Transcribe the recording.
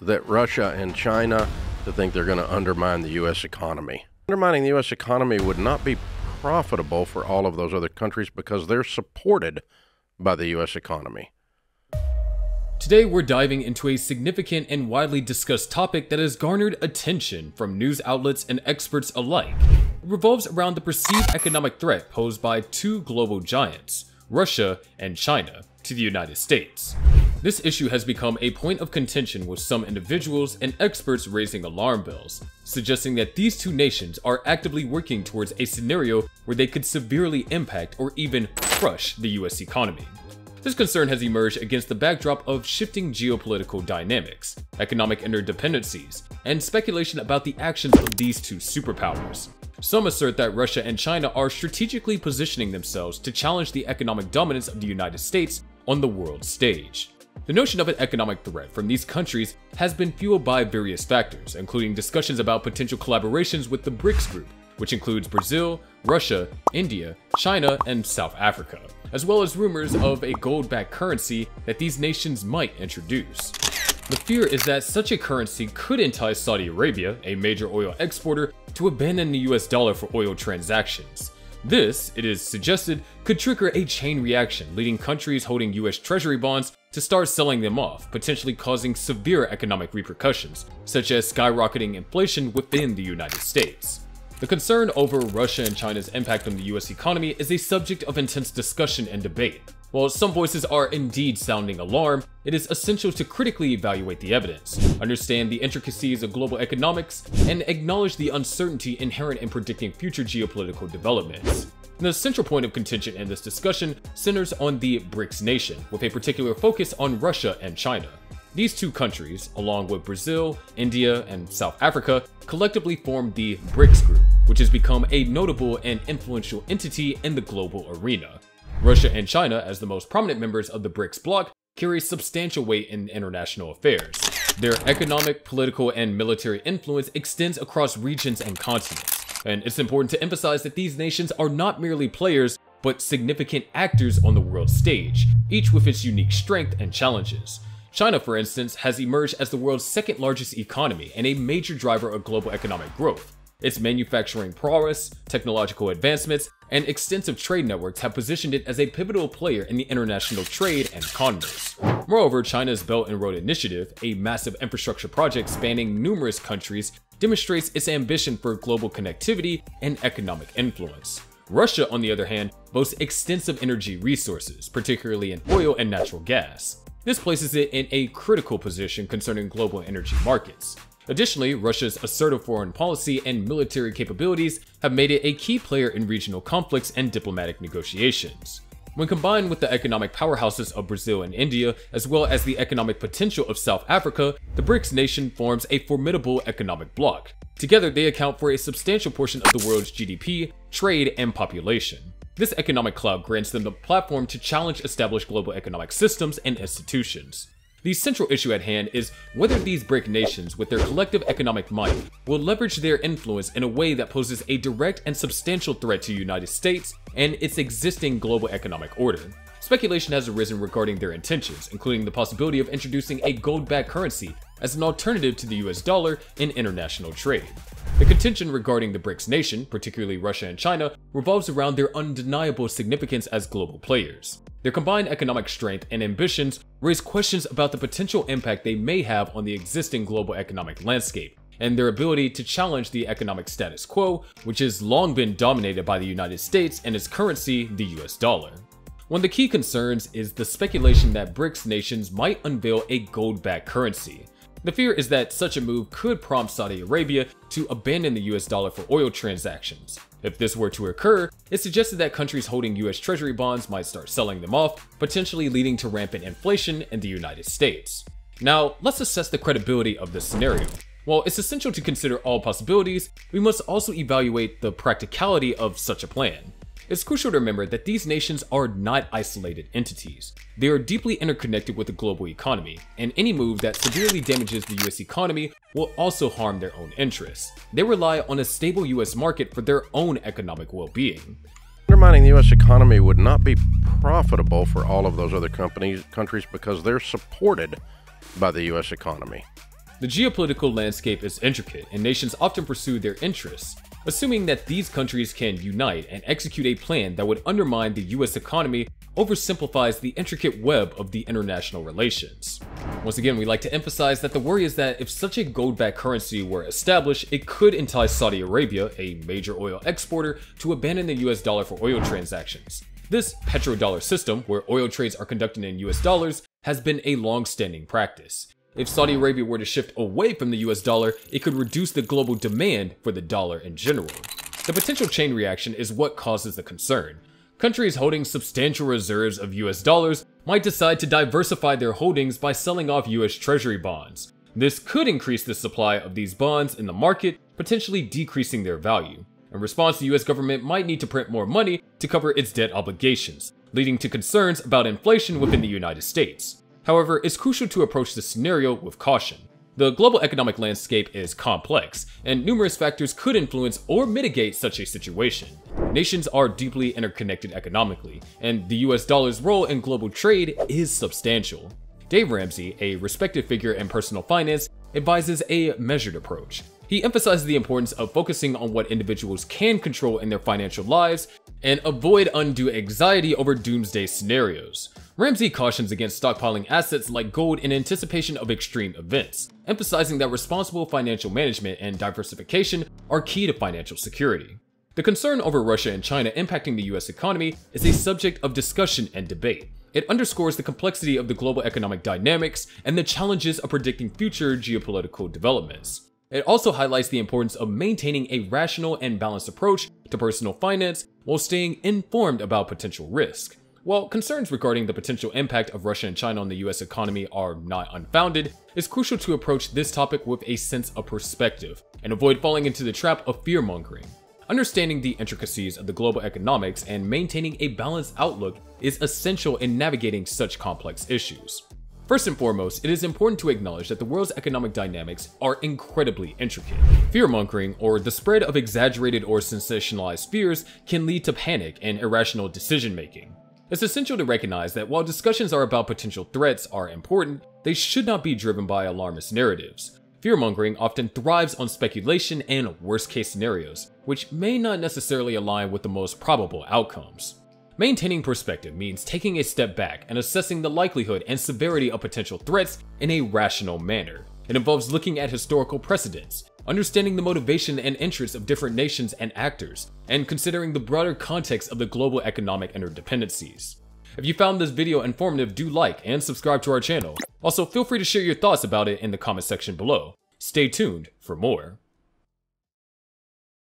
that Russia and China to think they're going to undermine the U.S. economy. Undermining the U.S. economy would not be profitable for all of those other countries because they're supported by the U.S. economy. Today, we're diving into a significant and widely discussed topic that has garnered attention from news outlets and experts alike. It revolves around the perceived economic threat posed by two global giants, Russia and China, to the United States. This issue has become a point of contention with some individuals and experts raising alarm bells, suggesting that these two nations are actively working towards a scenario where they could severely impact or even crush the US economy. This concern has emerged against the backdrop of shifting geopolitical dynamics, economic interdependencies, and speculation about the actions of these two superpowers. Some assert that Russia and China are strategically positioning themselves to challenge the economic dominance of the United States on the world stage. The notion of an economic threat from these countries has been fueled by various factors, including discussions about potential collaborations with the BRICS group, which includes Brazil, Russia, India, China, and South Africa, as well as rumors of a gold-backed currency that these nations might introduce. The fear is that such a currency could entice Saudi Arabia, a major oil exporter, to abandon the US dollar for oil transactions. This, it is suggested, could trigger a chain reaction, leading countries holding US Treasury bonds to start selling them off, potentially causing severe economic repercussions, such as skyrocketing inflation within the United States. The concern over Russia and China's impact on the US economy is a subject of intense discussion and debate. While some voices are indeed sounding alarm, it is essential to critically evaluate the evidence, understand the intricacies of global economics, and acknowledge the uncertainty inherent in predicting future geopolitical developments. The central point of contention in this discussion centers on the BRICS nation, with a particular focus on Russia and China. These two countries, along with Brazil, India, and South Africa, collectively form the BRICS group, which has become a notable and influential entity in the global arena. Russia and China, as the most prominent members of the BRICS bloc, carry substantial weight in international affairs. Their economic, political, and military influence extends across regions and continents, and it's important to emphasize that these nations are not merely players, but significant actors on the world stage, each with its unique strength and challenges. China, for instance, has emerged as the world's second largest economy and a major driver of global economic growth. Its manufacturing prowess, technological advancements, and extensive trade networks have positioned it as a pivotal player in the international trade and commerce. Moreover, China's Belt and Road Initiative, a massive infrastructure project spanning numerous countries, demonstrates its ambition for global connectivity and economic influence. Russia, on the other hand, boasts extensive energy resources, particularly in oil and natural gas. This places it in a critical position concerning global energy markets. Additionally, Russia's assertive foreign policy and military capabilities have made it a key player in regional conflicts and diplomatic negotiations. When combined with the economic powerhouses of Brazil and India, as well as the economic potential of South Africa, the BRICS nation forms a formidable economic bloc. Together, they account for a substantial portion of the world's GDP, trade, and population. This economic cloud grants them the platform to challenge established global economic systems and institutions. The central issue at hand is whether these BRICS nations, with their collective economic might, will leverage their influence in a way that poses a direct and substantial threat to the United States and its existing global economic order. Speculation has arisen regarding their intentions, including the possibility of introducing a gold-backed currency as an alternative to the US dollar in international trade. The contention regarding the BRICS nation, particularly Russia and China, revolves around their undeniable significance as global players. Their combined economic strength and ambitions raise questions about the potential impact they may have on the existing global economic landscape, and their ability to challenge the economic status quo, which has long been dominated by the United States and its currency, the US dollar. One of the key concerns is the speculation that BRICS nations might unveil a gold-backed currency. The fear is that such a move could prompt Saudi Arabia to abandon the US dollar for oil transactions. If this were to occur, it suggested that countries holding US Treasury bonds might start selling them off, potentially leading to rampant inflation in the United States. Now, let's assess the credibility of this scenario. While it's essential to consider all possibilities, we must also evaluate the practicality of such a plan. It's crucial to remember that these nations are not isolated entities. They are deeply interconnected with the global economy, and any move that severely damages the US economy will also harm their own interests. They rely on a stable US market for their own economic well-being. Undermining the US economy would not be profitable for all of those other countries because they're supported by the US economy. The geopolitical landscape is intricate, and nations often pursue their interests, assuming that these countries can unite and execute a plan that would undermine the US economy. Oversimplifies the intricate web of the international relations. Once again, we like to emphasize that the worry is that if such a gold-backed currency were established, it could entice Saudi Arabia, a major oil exporter, to abandon the US dollar for oil transactions. This petrodollar system, where oil trades are conducted in US dollars, has been a long-standing practice. If Saudi Arabia were to shift away from the US dollar, it could reduce the global demand for the dollar in general. The potential chain reaction is what causes the concern. Countries holding substantial reserves of US dollars might decide to diversify their holdings by selling off US Treasury bonds. This could increase the supply of these bonds in the market, potentially decreasing their value. In response, the US government might need to print more money to cover its debt obligations, leading to concerns about inflation within the United States. However, it's crucial to approach this scenario with caution. The global economic landscape is complex, and numerous factors could influence or mitigate such a situation. Nations are deeply interconnected economically, and the US dollar's role in global trade is substantial. Dave Ramsey, a respected figure in personal finance, advises a measured approach. He emphasizes the importance of focusing on what individuals can control in their financial lives and avoid undue anxiety over doomsday scenarios. Ramsey cautions against stockpiling assets like gold in anticipation of extreme events, emphasizing that responsible financial management and diversification are key to financial security. The concern over Russia and China impacting the US economy is a subject of discussion and debate. It underscores the complexity of the global economic dynamics and the challenges of predicting future geopolitical developments. It also highlights the importance of maintaining a rational and balanced approach to personal finance while staying informed about potential risk. While concerns regarding the potential impact of Russia and China on the US economy are not unfounded, it's crucial to approach this topic with a sense of perspective and avoid falling into the trap of fear-mongering. Understanding the intricacies of the global economics and maintaining a balanced outlook is essential in navigating such complex issues. First and foremost, it is important to acknowledge that the world's economic dynamics are incredibly intricate. Fear-mongering, or the spread of exaggerated or sensationalized fears, can lead to panic and irrational decision-making. It's essential to recognize that while discussions about potential threats are important, they should not be driven by alarmist narratives. Fear-mongering often thrives on speculation and worst-case scenarios, which may not necessarily align with the most probable outcomes. Maintaining perspective means taking a step back and assessing the likelihood and severity of potential threats in a rational manner. It involves looking at historical precedents, understanding the motivation and interests of different nations and actors, and considering the broader context of the global economic interdependencies. If you found this video informative, do like and subscribe to our channel. Also, feel free to share your thoughts about it in the comment section below. Stay tuned for more.